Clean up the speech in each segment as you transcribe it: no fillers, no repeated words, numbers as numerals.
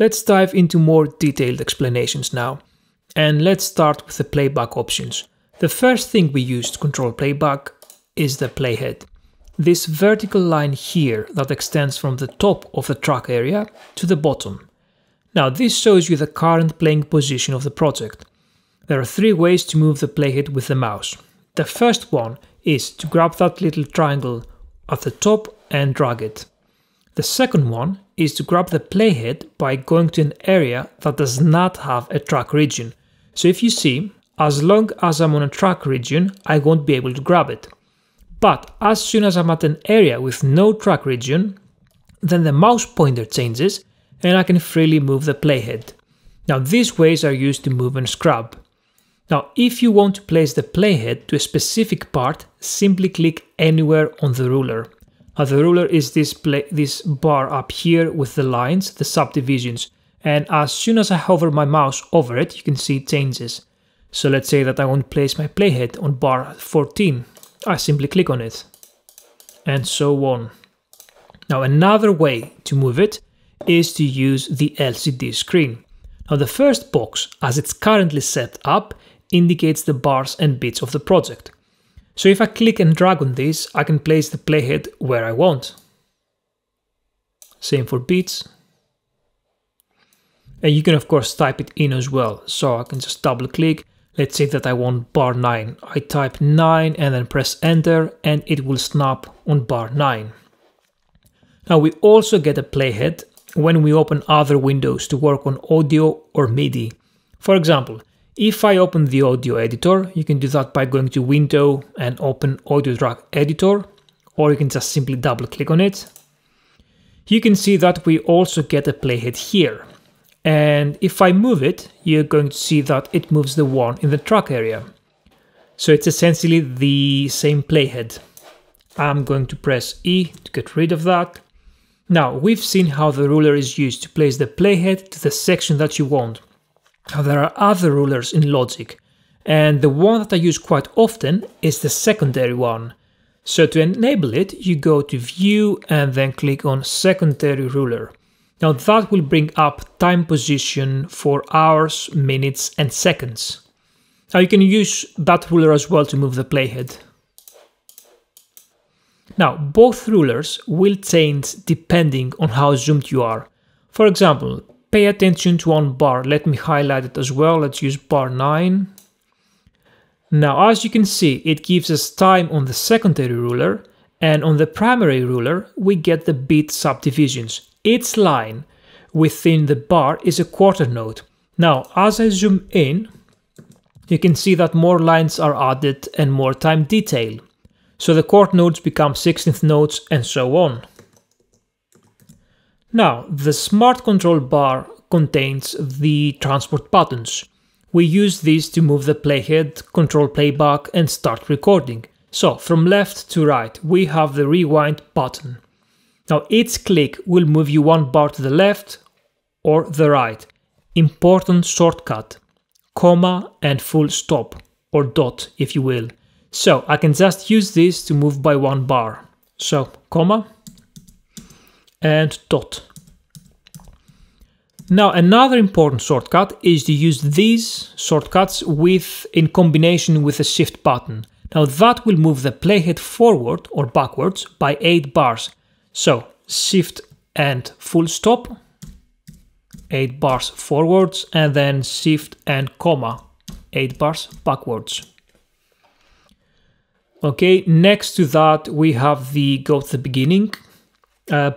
Let's dive into more detailed explanations now. And let's start with the playback options. The first thing we use to control playback is the playhead. This vertical line here that extends from the top of the track area to the bottom. Now this shows you the current playing position of the project. There are three ways to move the playhead with the mouse. The first one is to grab that little triangle at the top and drag it. The second one is to grab the playhead by going to an area that does not have a track region. So if you see, as long as I'm on a track region, I won't be able to grab it. But as soon as I'm at an area with no track region, then the mouse pointer changes and I can freely move the playhead. Now these ways are used to move and scrub. Now if you want to place the playhead to a specific part, simply click anywhere on the ruler. Now the ruler is this bar up here with the lines, the subdivisions, and as soon as I hover my mouse over it, you can see it changes. So let's say that I want to place my playhead on bar 14. I simply click on it, and so on. Now another way to move it is to use the LCD screen. Now the first box, as it's currently set up, indicates the bars and bits of the project. So if I click and drag on this, I can place the playhead where I want. Same for beats. And you can of course type it in as well. So I can just double click. Let's say that I want bar 9. I type 9 and then press enter and it will snap on bar 9. Now we also get a playhead when we open other windows to work on audio or MIDI. For example, if I open the audio editor, you can do that by going to Window and open Audio Track Editor, or you can just simply double click on it. You can see that we also get a playhead here. And if I move it, you're going to see that it moves the one in the track area. So it's essentially the same playhead. I'm going to press E to get rid of that. Now, we've seen how the ruler is used to place the playhead to the section that you want. Now there are other rulers in Logic, and the one that I use quite often is the secondary one. So to enable it, you go to View and then click on Secondary Ruler. Now that will bring up time position for hours, minutes and seconds. Now you can use that ruler as well to move the playhead. Now both rulers will change depending on how zoomed you are. For example, pay attention to one bar, let me highlight it as well, let's use bar 9. Now as you can see, it gives us time on the secondary ruler, and on the primary ruler we get the beat subdivisions. Each line within the bar is a quarter note. Now as I zoom in, you can see that more lines are added and more time detail. So the quarter notes become 16th notes and so on. Now, the Smart Control bar contains the transport buttons. We use these to move the playhead, control playback and start recording. So, from left to right, we have the rewind button. Now, each click will move you one bar to the left or the right. Important shortcut, comma and full stop, or dot if you will. So, I can just use this to move by one bar. So, comma and dot. Now another important shortcut is to use these shortcuts in combination with the shift button. Now that will move the playhead forward or backwards by 8 bars. So shift and full stop, 8 bars forwards, and then shift and comma, 8 bars backwards. Okay, next to that we have the go to the beginning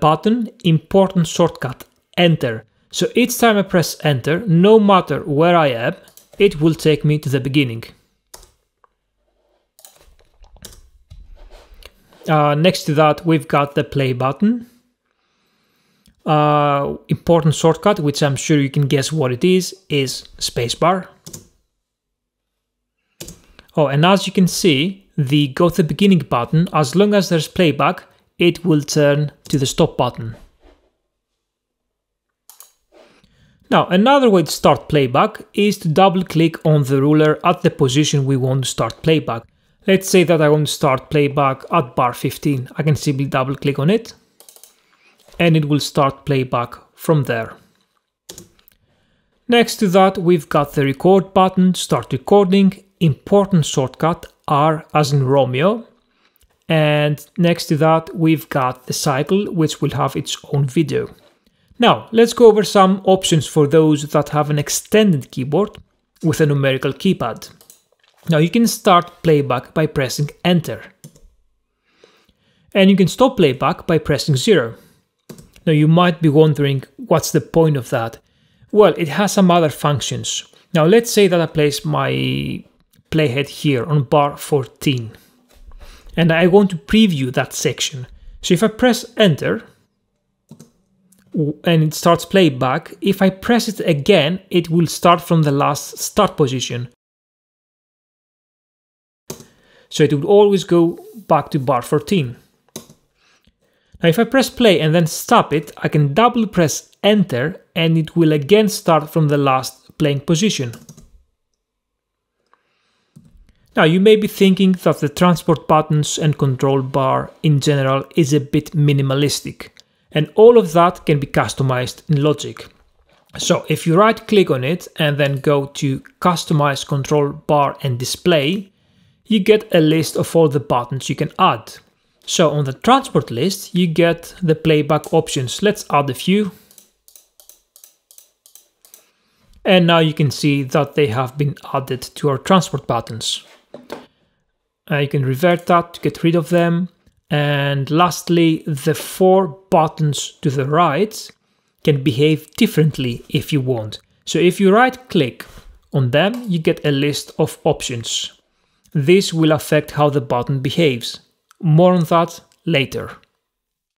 button, important shortcut, enter. So each time I press enter, no matter where I am, it will take me to the beginning. Next to that we've got the play button, important shortcut, which I'm sure you can guess what it is spacebar. Oh, and as you can see, the go to the beginning button, as long as there's playback, it will turn to the stop button. Now another way to start playback is to double click on the ruler at the position we want to start playback. Let's say that I want to start playback at bar 15. I can simply double click on it and it will start playback from there. Next to that, we've got the record button, start recording, important shortcut R as in Romeo. And next to that, we've got the cycle, which will have its own video. Now, let's go over some options for those that have an extended keyboard with a numerical keypad. Now, you can start playback by pressing Enter. And you can stop playback by pressing 0. Now, you might be wondering, what's the point of that? Well, it has some other functions. Now, let's say that I place my playhead here on bar 14. And I want to preview that section. So if I press Enter, and it starts playback, if I press it again, it will start from the last start position. So it would always go back to bar 14. Now if I press play and then stop it, I can double press Enter and it will again start from the last playing position. Now you may be thinking that the transport buttons and control bar in general is a bit minimalistic. And all of that can be customized in Logic. So if you right click on it and then go to Customize Control Bar and Display, you get a list of all the buttons you can add. So on the transport list, you get the playback options. Let's add a few. And now you can see that they have been added to our transport buttons. You can revert that to get rid of them. And lastly, the four buttons to the right can behave differently if you want. So if you right-click on them, you get a list of options. This will affect how the button behaves. More on that later.